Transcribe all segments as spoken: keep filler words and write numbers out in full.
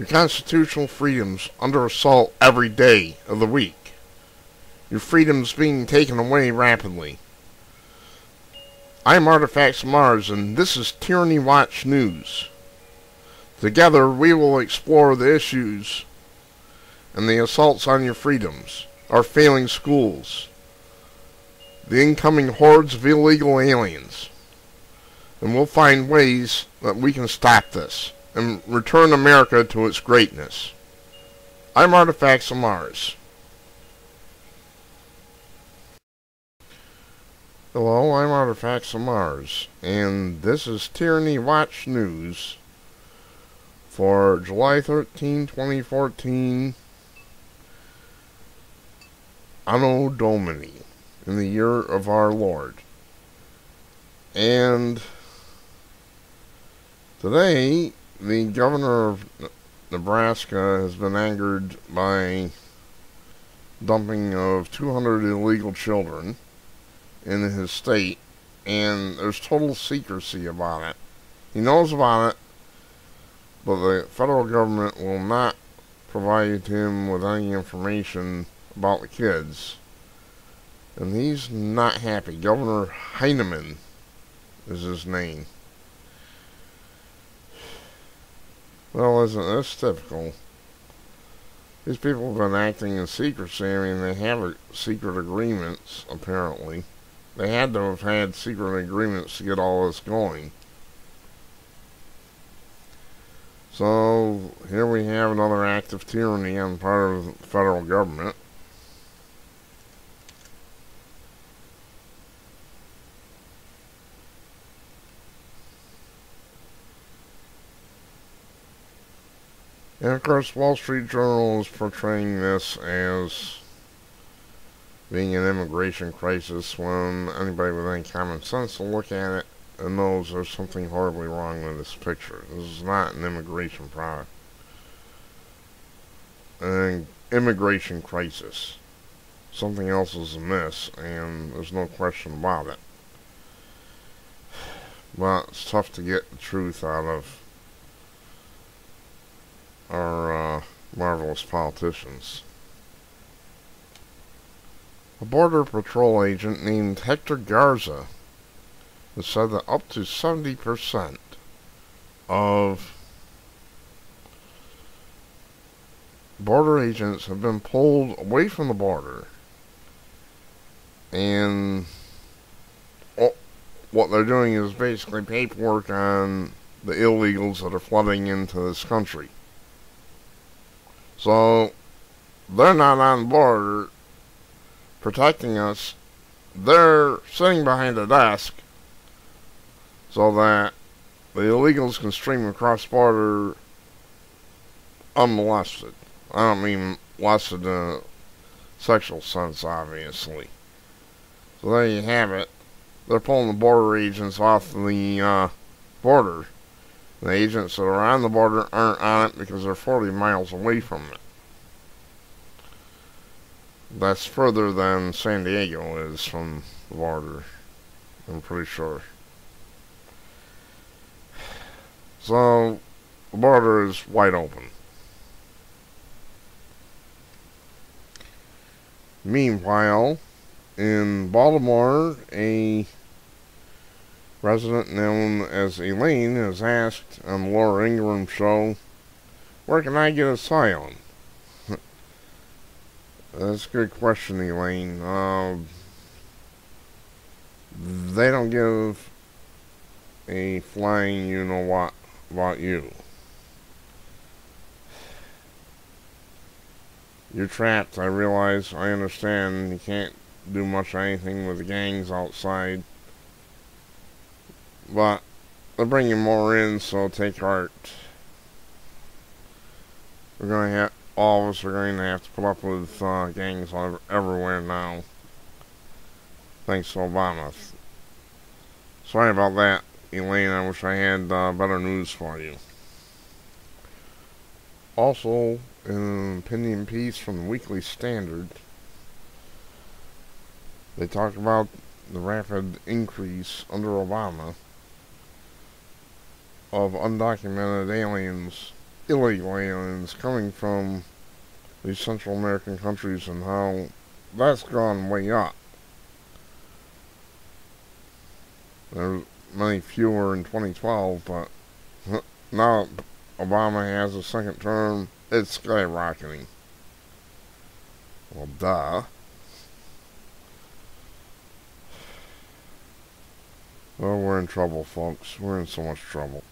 Your constitutional freedoms under assault every day of the week. Your freedoms being taken away rapidly. I am Artifacts of Mars, and this is Tyranny Watch News. Together we will explore the issues and the assaults on your freedoms, our failing schools, the incoming hordes of illegal aliens, and we'll find ways that we can stop this and return America to its greatness. I'm Artifacts of Mars. Hello, I'm Artifacts of Mars, and this is Tyranny Watch News for July thirteenth, twenty fourteen, Anno Domini, in the year of our Lord. And today, the governor of Nebraska has been angered by dumping of two hundred illegal children in his state, and there's total secrecy about it. He knows about it, but the federal government will not provide him with any information about the kids. And he's not happy. Governor Heinemann is his name. Well, isn't this typical? These people have been acting in secrecy. I mean, they have a secret agreements, apparently. They had to have had secret agreements to get all this going. So, here we have another act of tyranny on the part of the federal government. And of course, Wall Street Journal is portraying this as being an immigration crisis when anybody with any common sense will look at it and knows there's something horribly wrong with this picture. This is not an immigration problem. An immigration crisis. Something else is amiss, and there's no question about it. But it's tough to get the truth out of our uh, marvelous politicians. A border patrol agent named Hector Garza has said that up to seventy percent of border agents have been pulled away from the border, and oh, what they're doing is basically paperwork on the illegals that are flooding into this country. So, they're not on board protecting us. They're sitting behind a desk so that the illegals can stream across the border unmolested. I don't mean molested in a sexual sense, obviously. So there you have it. They're pulling the border agents off the uh, border. The agents that are on the border aren't on it because they're forty miles away from it. That's further than San Diego is from the border, I'm pretty sure. So, the border is wide open. Meanwhile, in Baltimore, a resident known as Elaine has asked on the Laura Ingraham show, where can I get asylum? That's a good question, Elaine. Uh, they don't give a flying you-know-what about you. You're trapped, I realize. I understand. You can't do much of anything with the gangs outside. But they're bringing more in, so take heart. We're going to have, all of us are going to have to put up with uh, gangs everywhere now, thanks to Obama. Sorry about that, Elaine. I wish I had uh, better news for you. Also, in an opinion piece from the Weekly Standard, they talk about the rapid increase under Obama of undocumented aliens illegal aliens coming from these Central American countries and how that's gone way up. There's many fewer in twenty twelve, but now Obama has a second term, it's skyrocketing. Well, duh. Oh, we're in trouble, folks. We're in so much trouble.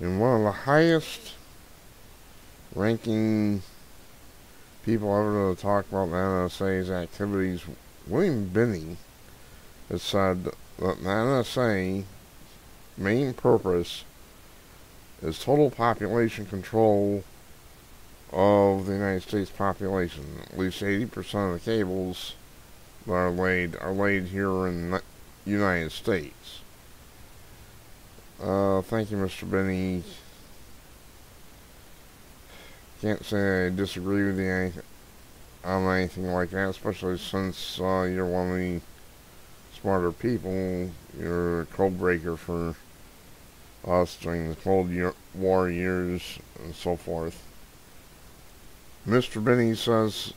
And one of the highest ranking people ever to talk about the N S A's activities, William Binney, has said that the N S A's main purpose is total population control of the United States population. At least eighty percent of the cables that are laid are laid here in the United States. Uh, thank you, Mister Binney. Can't say I disagree with you on anything like that, especially since uh, you're one of the smarter people. You're a code breaker for us during the Cold War years and so forth. Mister Binney says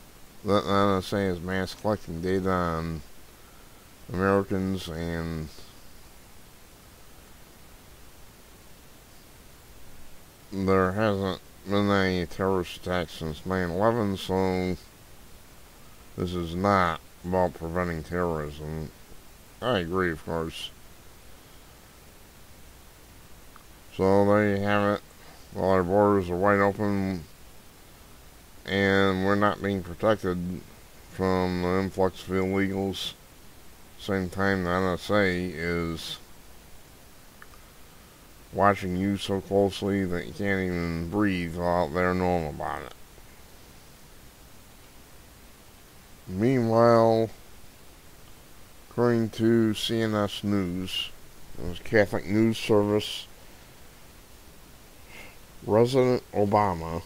that the N S A is mass collecting data on Americans and there hasn't been any terrorist attacks since nine eleven, so this is not about preventing terrorism. I agree, of course. So there you have it. While our borders are wide open and we're not being protected from the influx of illegals, same time the N S A is watching you so closely that you can't even breathe without their knowing about it. Meanwhile, according to C N S News, the Catholic News Service, President Obama,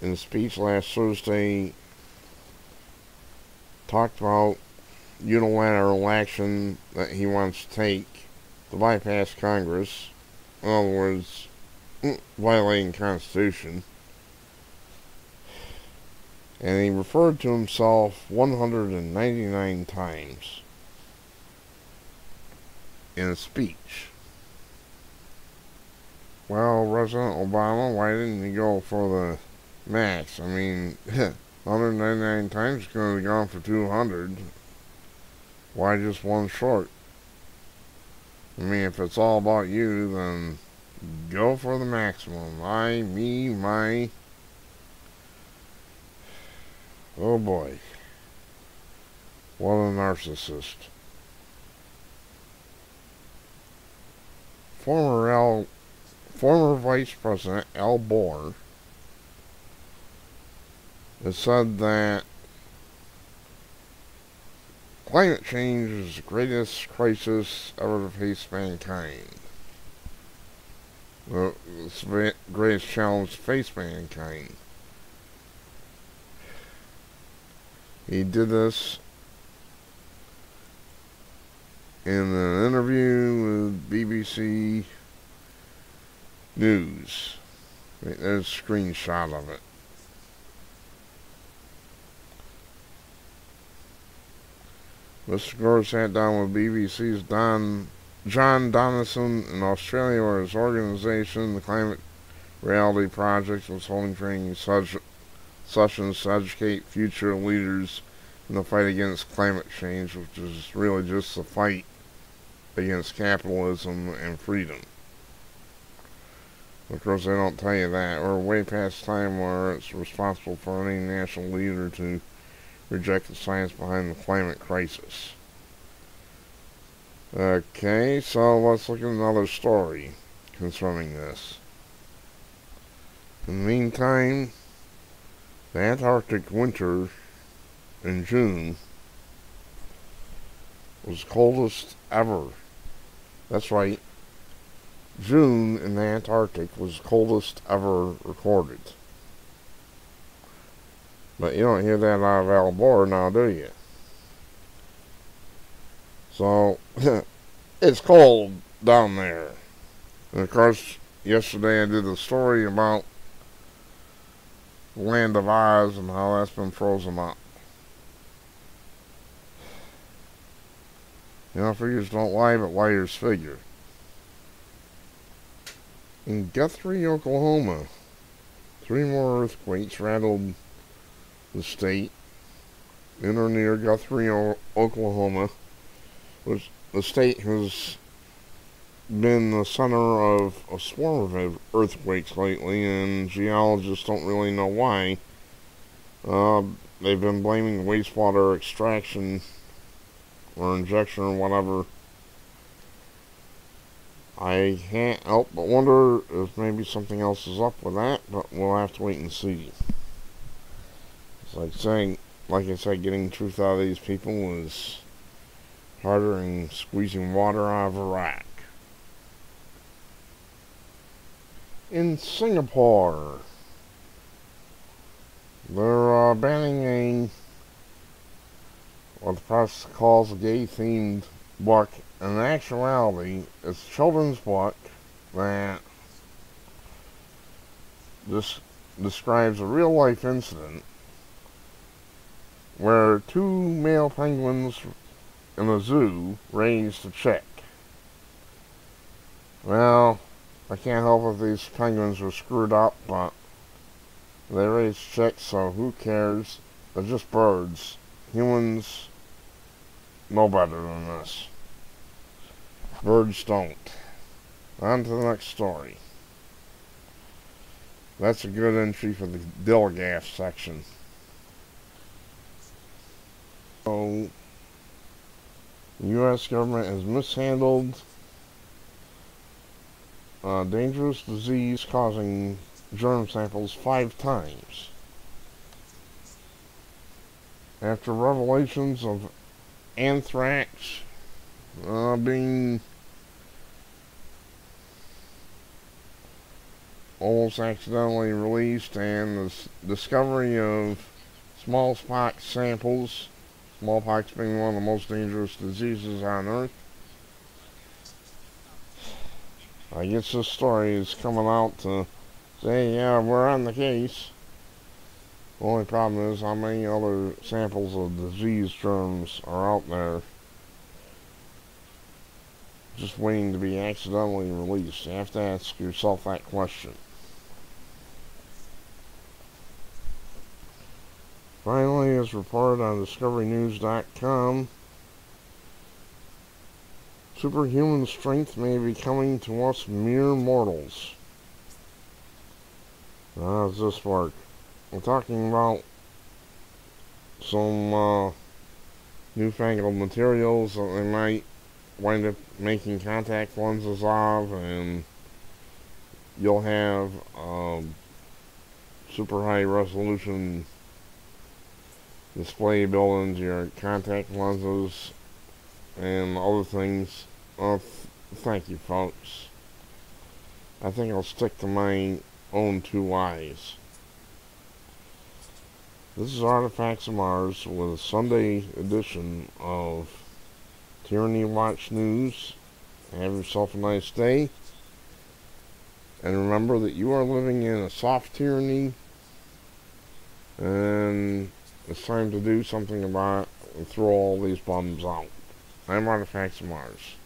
in a speech last Thursday, talked about unilateral action that he wants to take to bypass Congress, in other words, violating the Constitution, and he referred to himself one hundred ninety-nine times in a speech. Well, President Obama, why didn't he go for the max? I mean, one hundred ninety-nine times is going to be gone for two hundred. Why just one short? I mean, if it's all about you, then go for the maximum. I, me, my... Oh boy. What a narcissist. Former Al... Former Vice President Al Bohr has said that climate change is the greatest crisis ever to face mankind. The greatest challenge to face mankind. He did this in an interview with B B C News. Right, there's a screenshot of it. Mister Garza sat down with B B C's Don, John Donison in Australia, where his organization, the Climate Reality Project, was holding training such, sessions to educate future leaders in the fight against climate change, which is really just the fight against capitalism and freedom. Of course, they don't tell you that. We're way past time where it's responsible for any national leader to reject the science behind the climate crisis. Okay, so let's look at another story concerning this. In the meantime, the Antarctic winter in June was the coldest ever. That's right. June in the Antarctic was the coldest ever recorded. But you don't hear that out of Al Bohr now, do you? So, it's cold down there. And of course, yesterday I did a story about Land of Oz and how that's been frozen up. You know, figures don't lie, but liars figure. In Guthrie, Oklahoma, three more earthquakes rattled the state in or near Guthrie, Oklahoma, which the state has been the center of a swarm of earthquakes lately, and geologists don't really know why. Uh, they've been blaming wastewater extraction or injection or whatever. I can't help but wonder if maybe something else is up with that, but we'll have to wait and see. It's like saying, like I said, getting truth out of these people is harder than squeezing water out of a rock. In Singapore, they're uh, banning a, what the press calls a gay-themed book. In actuality, it's a children's book that this describes a real-life incident where two male penguins in a zoo raised a chick. Well, I can't help if these penguins were screwed up, but they raise chicks, so who cares? They're just birds. Humans know better than this. Birds don't. On to the next story. That's a good entry for the Dilgaff section. So, the U S government has mishandled Uh, dangerous disease causing germ samples five times. After revelations of anthrax uh, being almost accidentally released and the discovery of smallpox samples, smallpox being one of the most dangerous diseases on Earth, I guess this story is coming out to say, yeah, we're on the case. The only problem is how many other samples of disease germs are out there just waiting to be accidentally released. You have to ask yourself that question. Finally, as reported on Discovery News dot com, superhuman strength may be coming to us mere mortals. Now, how does this work? We're talking about some uh, newfangled materials that they might wind up making contact lenses of, and you'll have uh, super high resolution display built into your contact lenses and other things. Oh, th thank you, folks. I think I'll stick to my own two eyes. This is Artifacts of Mars with a Sunday edition of Tyranny Watch News. Have yourself a nice day. And remember that you are living in a soft tyranny, and it's time to do something about it and throw all these bums out. I'm Artifacts of Mars.